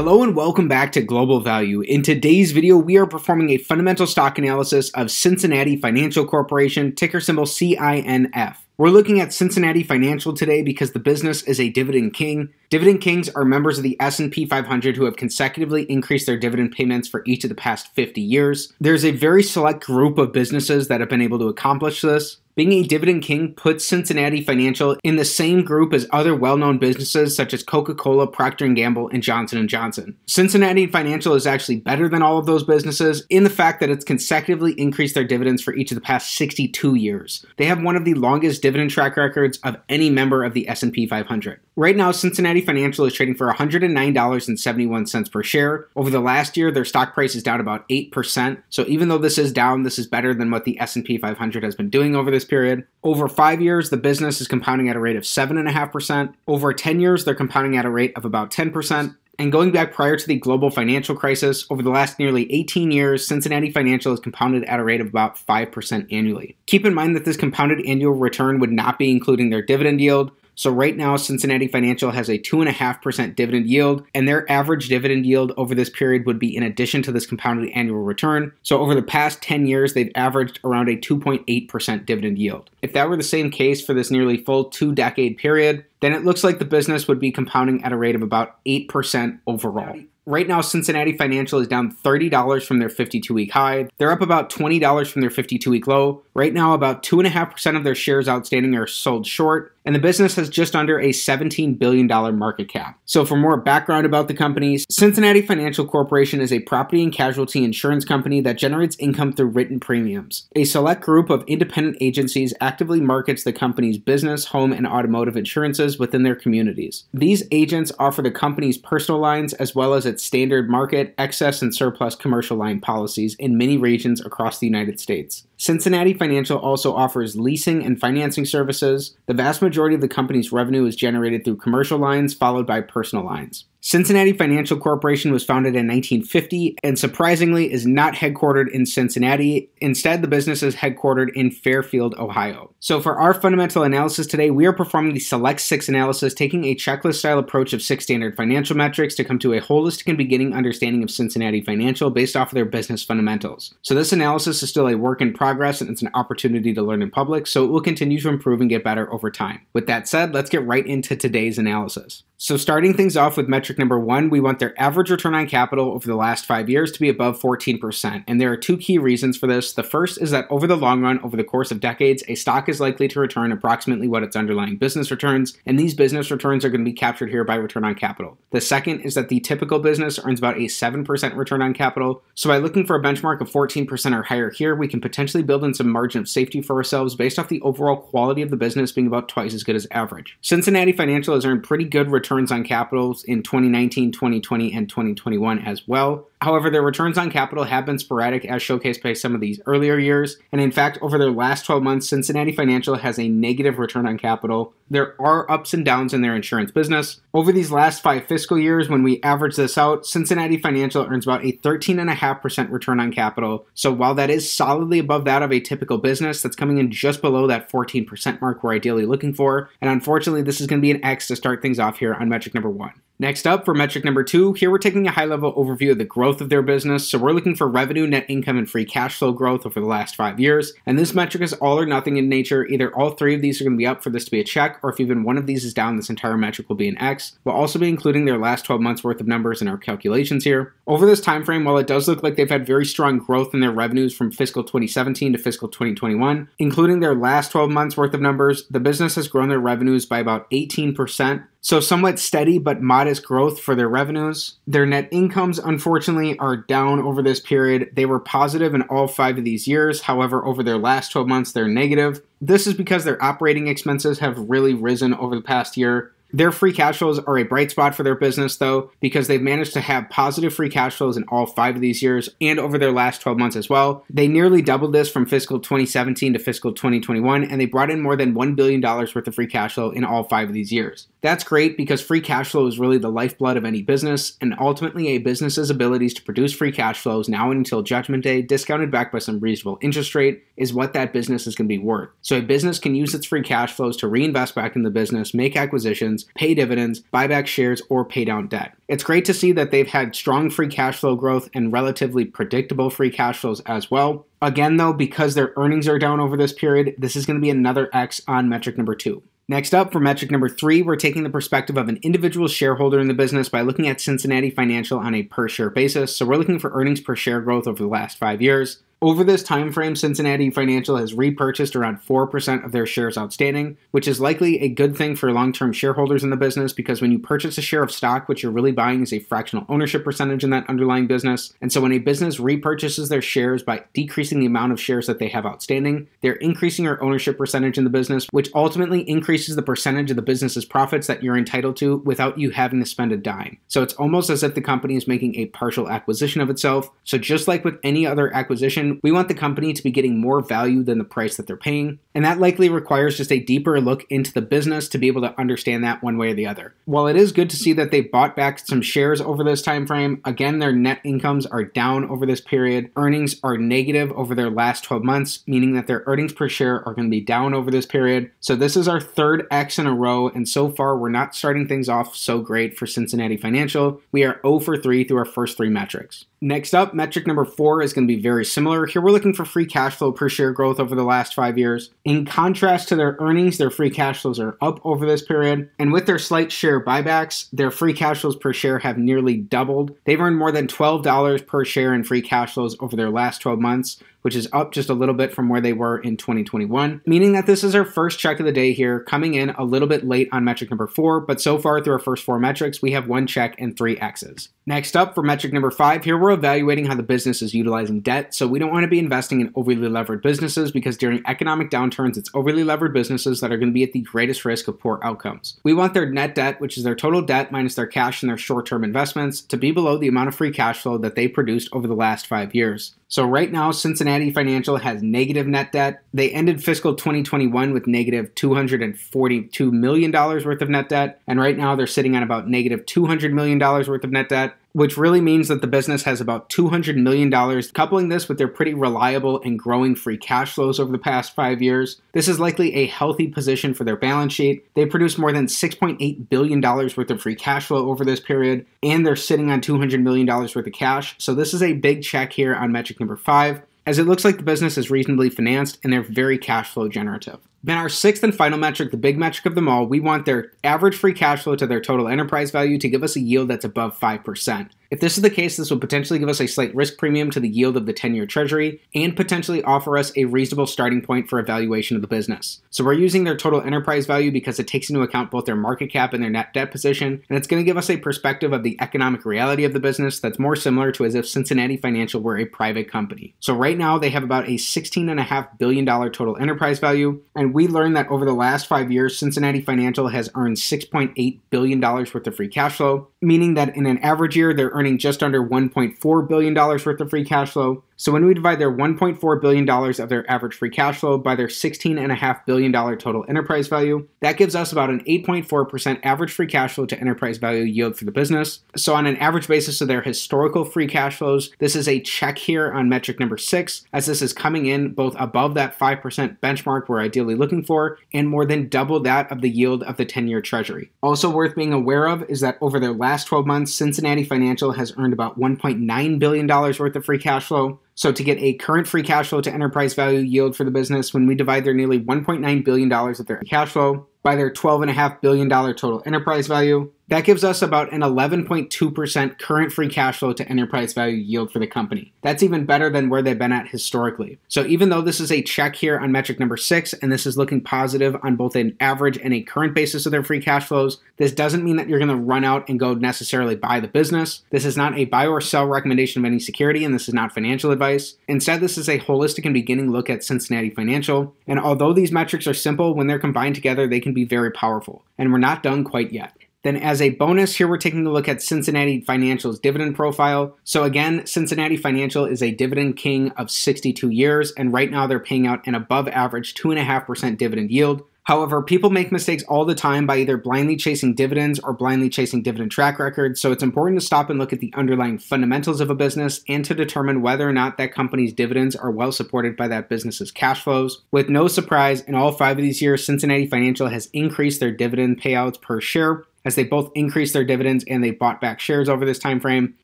Hello and welcome back to Global Value. In today's video, we are performing a fundamental stock analysis of Cincinnati Financial Corporation, ticker symbol CINF. We're looking at Cincinnati Financial today because the business is a dividend king. Dividend kings are members of the S&P 500 who have consecutively increased their dividend payments for each of the past 50 years. There's a very select group of businesses that have been able to accomplish this. Being a dividend king puts Cincinnati Financial in the same group as other well-known businesses such as Coca-Cola, Procter & Gamble, and Johnson & Johnson. Cincinnati Financial is actually better than all of those businesses in the fact that it's consecutively increased their dividends for each of the past 62 years. They have one of the longest dividend track records of any member of the S&P 500. Right now, Cincinnati Financial is trading for $109.71 per share. Over the last year, their stock price is down about 8%. So even though this is down, this is better than what the S&P 500 has been doing over this period. Over 5 years, the business is compounding at a rate of 7.5%. Over 10 years, they're compounding at a rate of about 10%. And going back prior to the global financial crisis, over the last nearly 18 years, Cincinnati Financial has compounded at a rate of about 5% annually. Keep in mind that this compounded annual return would not be including their dividend yield. So right now, Cincinnati Financial has a 2.5% dividend yield, and their average dividend yield over this period would be in addition to this compounded annual return. So over the past 10 years, they've averaged around a 2.8% dividend yield. If that were the same case for this nearly full two-decade period, then it looks like the business would be compounding at a rate of about 8% overall. Right now, Cincinnati Financial is down $30 from their 52-week high. They're up about $20 from their 52-week low. Right now, about 2.5% of their shares outstanding are sold short, and the business has just under a $17 billion market cap. So for more background about the company, Cincinnati Financial Corporation is a property and casualty insurance company that generates income through written premiums. A select group of independent agencies actively markets the company's business, home, and automotive insurances within their communities. These agents offer the company's personal lines as well as its standard market, excess, and surplus commercial line policies in many regions across the United States. Cincinnati Financial also offers leasing and financing services. The vast majority of the company's revenue is generated through commercial lines, followed by personal lines. Cincinnati Financial Corporation was founded in 1950 and surprisingly is not headquartered in Cincinnati. Instead, the business is headquartered in Fairfield, Ohio. So for our fundamental analysis today, we are performing the Select 6 analysis, taking a checklist-style approach of 6 standard financial metrics to come to a holistic and beginning understanding of Cincinnati Financial based off of their business fundamentals. So this analysis is still a work in progress and it's an opportunity to learn in public, so it will continue to improve and get better over time. With that said, let's get right into today's analysis. So starting things off with metric number 1, we want their average return on capital over the last 5 years to be above 14%. And there are 2 key reasons for this. The first is that over the long run, over the course of decades, a stock is likely to return approximately what its underlying business returns, and these business returns are going to be captured here by return on capital. The second is that the typical business earns about a 7% return on capital. So by looking for a benchmark of 14% or higher here, we can potentially build in some margin of safety for ourselves based off the overall quality of the business being about twice as good as average. Cincinnati Financial has earned pretty good returns on capitals in 2019, 2020, and 2021 as well. However, their returns on capital have been sporadic as showcased by some of these earlier years. And in fact, over their last 12 months, Cincinnati Financial has a negative return on capital. There are ups and downs in their insurance business. Over these last 5 fiscal years, when we average this out, Cincinnati Financial earns about a 13.5% return on capital. So while that is solidly above that of a typical business, that's coming in just below that 14% mark we're ideally looking for. And unfortunately, this is going to be an X to start things off here on metric number 1. Next up, for metric number 2, here we're taking a high-level overview of the growth of their business. So we're looking for revenue, net income, and free cash flow growth over the last 5 years. And this metric is all or nothing in nature. Either all 3 of these are going to be up for this to be a check, or if even one of these is down, this entire metric will be an X. We'll also be including their last 12 months worth of numbers in our calculations here. Over this time frame, while it does look like they've had very strong growth in their revenues from fiscal 2017 to fiscal 2021, including their last 12 months worth of numbers, the business has grown their revenues by about 18%. So somewhat steady but modest growth for their revenues. Their net incomes, unfortunately, are down over this period. They were positive in all 5 of these years. However, over their last 12 months, they're negative. This is because their operating expenses have really risen over the past year. Their free cash flows are a bright spot for their business, though, because they've managed to have positive free cash flows in all 5 of these years and over their last 12 months as well. They nearly doubled this from fiscal 2017 to fiscal 2021, and they brought in more than $1 billion worth of free cash flow in all 5 of these years. That's great because free cash flow is really the lifeblood of any business, and ultimately a business's abilities to produce free cash flows now and until Judgment Day, discounted back by some reasonable interest rate, is what that business is going to be worth. So a business can use its free cash flows to reinvest back in the business, make acquisitions, dividends, pay dividends, buy back shares, or pay down debt. It's great to see that they've had strong free cash flow growth and relatively predictable free cash flows as well. Again, though, because their earnings are down over this period, this is going to be another X on metric number 2. Next up, for metric number 3, we're taking the perspective of an individual shareholder in the business by looking at Cincinnati Financial on a per share basis. So we're looking for earnings per share growth over the last 5 years. Over this time frame, Cincinnati Financial has repurchased around 4% of their shares outstanding, which is likely a good thing for long-term shareholders in the business, because when you purchase a share of stock, what you're really buying is a fractional ownership percentage in that underlying business. And so when a business repurchases their shares by decreasing the amount of shares that they have outstanding, they're increasing your ownership percentage in the business, which ultimately increases the percentage of the business's profits that you're entitled to without you having to spend a dime. So it's almost as if the company is making a partial acquisition of itself. So just like with any other acquisition, we want the company to be getting more value than the price that they're paying. And that likely requires just a deeper look into the business to be able to understand that one way or the other. While it is good to see that they bought back some shares over this time frame, again, their net incomes are down over this period. Earnings are negative over their last 12 months, meaning that their earnings per share are going to be down over this period. So this is our third X in a row. And so far, we're not starting things off so great for Cincinnati Financial. We are 0 for 3 through our first 3 metrics. Next up, metric number 4 is going to be very similar. Here we're looking for free cash flow per share growth over the last 5 years. In contrast to their earnings, their free cash flows are up over this period. And with their slight share buybacks, their free cash flows per share have nearly doubled. They've earned more than $12 per share in free cash flows over their last 12 months, which is up just a little bit from where they were in 2021, meaning that this is our first check of the day here, coming in a little bit late on metric number 4, but so far through our first 4 metrics, we have 1 check and 3 X's. Next up, for metric number 5, here we're evaluating how the business is utilizing debt. So we don't want to be investing in overly levered businesses, because during economic downturns, it's overly levered businesses that are going to be at the greatest risk of poor outcomes. We want their net debt, which is their total debt minus their cash and their short-term investments, to be below the amount of free cash flow that they produced over the last 5 years. So right now, Cincinnati Financial has negative net debt. They ended fiscal 2021 with negative $242 million worth of net debt. And right now they're sitting on about negative $200 million worth of net debt, which really means that the business has about $200 million. Coupling this with their pretty reliable and growing free cash flows over the past 5 years, this is likely a healthy position for their balance sheet. They produced more than $6.8 billion worth of free cash flow over this period, and they're sitting on $200 million worth of cash. So this is a big check here on metric number 5, as it looks like the business is reasonably financed and they're very cash flow generative. Then our sixth and final metric, the big metric of them all, we want their average free cash flow to their total enterprise value to give us a yield that's above 5%. If this is the case, this will potentially give us a slight risk premium to the yield of the 10-year treasury and potentially offer us a reasonable starting point for evaluation of the business. So we're using their total enterprise value because it takes into account both their market cap and their net debt position, and it's going to give us a perspective of the economic reality of the business that's more similar to as if Cincinnati Financial were a private company. So right now they have about a $16.5 billion total enterprise value, and we learned that over the last 5 years, Cincinnati Financial has earned $6.8 billion worth of free cash flow, meaning that in an average year, they're earning just under $1.4 billion worth of free cash flow. So when we divide their $1.4 billion of their average free cash flow by their $16.5 billion total enterprise value, that gives us about an 8.4% average free cash flow to enterprise value yield for the business. So on an average basis of their historical free cash flows, this is a check here on metric number 6, as this is coming in both above that 5% benchmark we're ideally looking for, and more than double that of the yield of the 10-year treasury. Also worth being aware of is that over their last 12 months, Cincinnati Financial has earned about $1.9 billion worth of free cash flow. So to get a current free cash flow to enterprise value yield for the business, when we divide their nearly $1.9 billion of their cash flow by their $12.5 billion total enterprise value, that gives us about an 11.2% current free cash flow to enterprise value yield for the company. That's even better than where they've been at historically. So even though this is a check here on metric number 6, and this is looking positive on both an average and a current basis of their free cash flows, this doesn't mean that you're going to run out and go necessarily buy the business. This is not a buy or sell recommendation of any security, and this is not financial advice. Instead, this is a holistic and beginning look at Cincinnati Financial. And although these metrics are simple, when they're combined together, they can be very powerful. And we're not done quite yet. Then as a bonus, here we're taking a look at Cincinnati Financial's dividend profile. So again, Cincinnati Financial is a dividend king of 62 years, and right now they're paying out an above average 2.5% dividend yield. However, people make mistakes all the time by either blindly chasing dividends or blindly chasing dividend track records, so it's important to stop and look at the underlying fundamentals of a business and to determine whether or not that company's dividends are well supported by that business's cash flows. With no surprise, in all 5 of these years, Cincinnati Financial has increased their dividend payouts per share, as they both increased their dividends and they bought back shares over this time frame.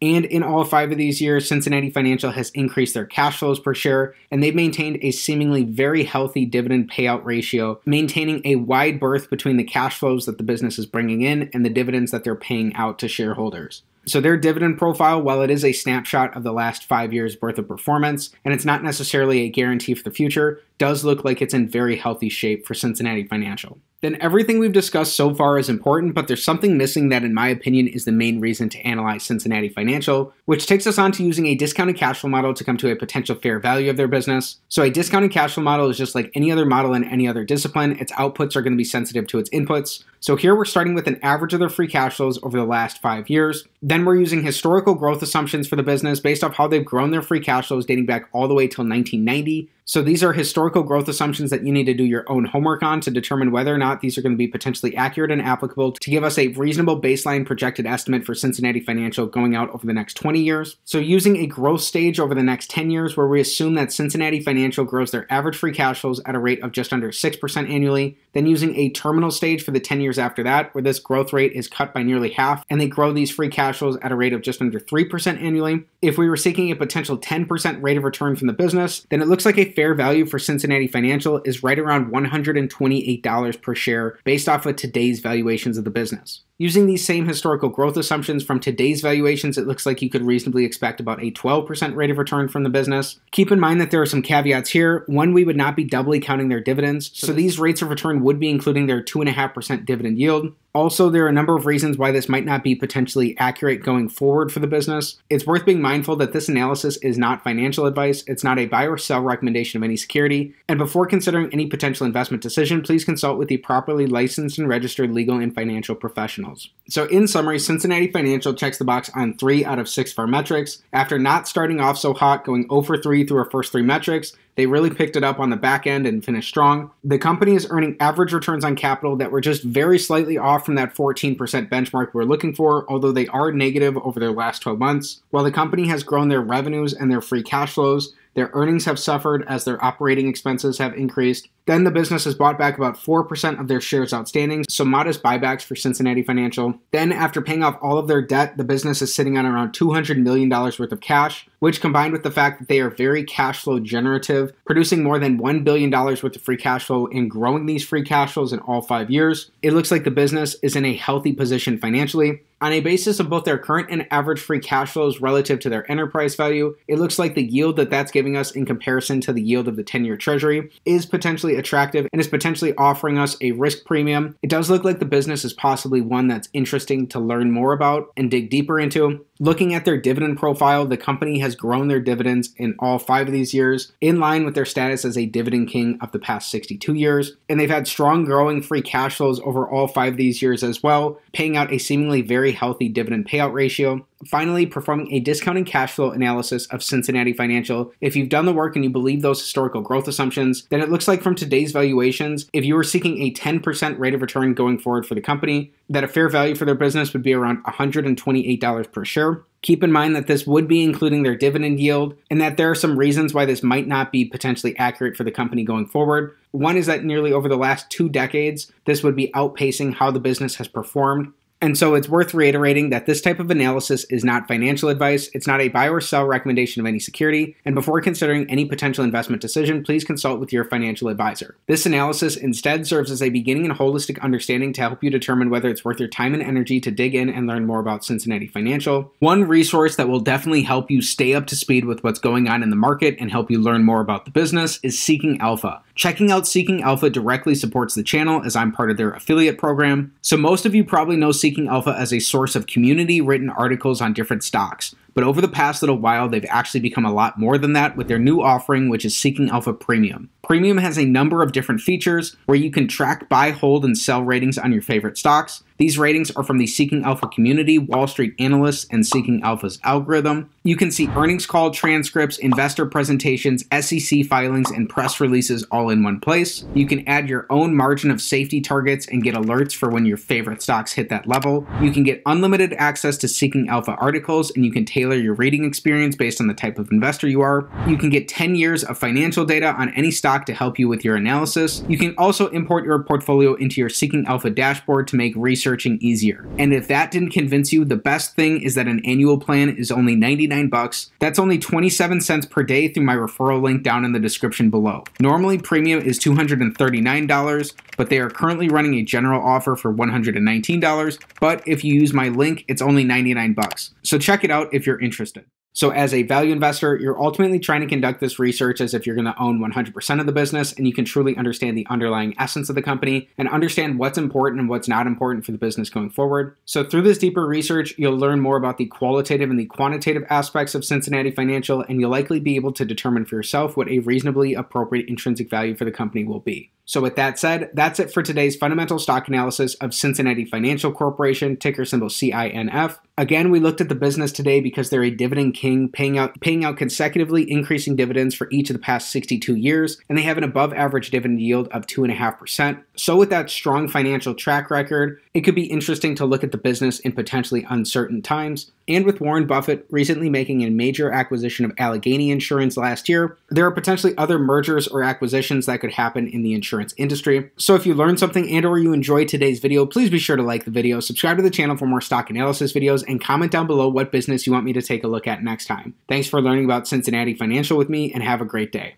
And in all 5 of these years, Cincinnati Financial has increased their cash flows per share, and they've maintained a seemingly very healthy dividend payout ratio, maintaining a wide berth between the cash flows that the business is bringing in and the dividends that they're paying out to shareholders. So their dividend profile, while it is a snapshot of the last 5 years' worth of performance, and it's not necessarily a guarantee for the future, does look like it's in very healthy shape for Cincinnati Financial. Then everything we've discussed so far is important, but there's something missing that, in my opinion, is the main reason to analyze Cincinnati Financial, which takes us on to using a discounted cash flow model to come to a potential fair value of their business. So a discounted cash flow model is just like any other model in any other discipline. Its outputs are going to be sensitive to its inputs. So here we're starting with an average of their free cash flows over the last 5 years. Then we're using historical growth assumptions for the business based off how they've grown their free cash flows dating back all the way till 1990. So these are historical growth assumptions that you need to do your own homework on to determine whether or not these are going to be potentially accurate and applicable to give us a reasonable baseline projected estimate for Cincinnati Financial going out over the next 20 years. So using a growth stage over the next 10 years where we assume that Cincinnati Financial grows their average free cash flows at a rate of just under 6% annually, then using a terminal stage for the 10 years after that where this growth rate is cut by nearly half and they grow these free cash flows at a rate of just under 3% annually. If we were seeking a potential 10% rate of return from the business, then it looks like a fair value for Cincinnati Financial is right around $128 per share based off of today's valuations of the business. Using these same historical growth assumptions from today's valuations, it looks like you could reasonably expect about a 12% rate of return from the business. Keep in mind that there are some caveats here. One, we would not be doubly counting their dividends, so these rates of return would be including their 2.5% dividend yield. Also, there are a number of reasons why this might not be potentially accurate going forward for the business. It's worth being mindful that this analysis is not financial advice. It's not a buy or sell recommendation of any security. And before considering any potential investment decision, please consult with the properly licensed and registered legal and financial professionals. So in summary, Cincinnati Financial checks the box on 3 out of 6 of our metrics. After not starting off so hot, going 0 for 3 through our first 3 metrics, they really picked it up on the back end and finished strong. The company is earning average returns on capital that were just very slightly off from that 14% benchmark we're looking for, although they are negative over their last 12 months. While the company has grown their revenues and their free cash flows, their earnings have suffered as their operating expenses have increased. Then the business has bought back about 4% of their shares outstanding, so modest buybacks for Cincinnati Financial. Then after paying off all of their debt, the business is sitting on around $200 million worth of cash, which combined with the fact that they are very cash flow generative, producing more than $1 billion worth of free cash flow and growing these free cash flows in all 5 years, it looks like the business is in a healthy position financially. On a basis of both their current and average free cash flows relative to their enterprise value, it looks like the yield that that's giving us in comparison to the yield of the 10-year treasury is potentially attractive and is potentially offering us a risk premium. It does look like the business is possibly one that's interesting to learn more about and dig deeper into. Looking at their dividend profile, the company has grown their dividends in all 5 of these years, in line with their status as a dividend king of the past 62 years. And they've had strong growing free cash flows over all 5 of these years as well, paying out a seemingly very healthy dividend payout ratio. Finally, performing a discounted cash flow analysis of Cincinnati Financial. If you've done the work and you believe those historical growth assumptions, then it looks like from today's valuations, if you were seeking a 10% rate of return going forward for the company, that a fair value for their business would be around $128 per share. Keep in mind that this would be including their dividend yield and that there are some reasons why this might not be potentially accurate for the company going forward. One is that nearly over the last 2 decades, this would be outpacing how the business has performed. And so it's worth reiterating that this type of analysis is not financial advice. It's not a buy or sell recommendation of any security. And before considering any potential investment decision, please consult with your financial advisor. This analysis instead serves as a beginning and holistic understanding to help you determine whether it's worth your time and energy to dig in and learn more about Cincinnati Financial. One resource that will definitely help you stay up to speed with what's going on in the market and help you learn more about the business is Seeking Alpha. Checking out Seeking Alpha directly supports the channel as I'm part of their affiliate program. So most of you probably know Seeking Alpha as a source of community written articles on different stocks. But over the past little while, they've actually become a lot more than that with their new offering, which is Seeking Alpha Premium. Premium has a number of different features where you can track buy, hold, and sell ratings on your favorite stocks. These ratings are from the Seeking Alpha community, Wall Street analysts, and Seeking Alpha's algorithm. You can see earnings call transcripts, investor presentations, SEC filings, and press releases all in one place. You can add your own margin of safety targets and get alerts for when your favorite stocks hit that level. You can get unlimited access to Seeking Alpha articles, and you can tailor your reading experience based on the type of investor you are. You can get 10 years of financial data on any stock to help you with your analysis. You can also import your portfolio into your Seeking Alpha dashboard to make researching easier. And if that didn't convince you, the best thing is that an annual plan is only $99. That's only 27 cents per day through my referral link down in the description below. Normally, Premium is $239, but they are currently running a general offer for $119. But if you use my link, it's only $99. So check it out if you're interested. So as a value investor, you're ultimately trying to conduct this research as if you're going to own 100% of the business, and you can truly understand the underlying essence of the company and understand what's important and what's not important for the business going forward. So through this deeper research, you'll learn more about the qualitative and the quantitative aspects of Cincinnati Financial, and you'll likely be able to determine for yourself what a reasonably appropriate intrinsic value for the company will be. So with that said, that's it for today's fundamental stock analysis of Cincinnati Financial Corporation, ticker symbol CINF. Again, we looked at the business today because they're a dividend king, paying out consecutively increasing dividends for each of the past 62 years, and they have an above average dividend yield of 2.5%. So with that strong financial track record, it could be interesting to look at the business in potentially uncertain times. And with Warren Buffett recently making a major acquisition of Allegheny Insurance last year, there are potentially other mergers or acquisitions that could happen in the insurance industry. So if you learned something and or you enjoyed today's video, please be sure to like the video, subscribe to the channel for more stock analysis videos, and comment down below what business you want me to take a look at next time. Thanks for learning about Cincinnati Financial with me, and have a great day.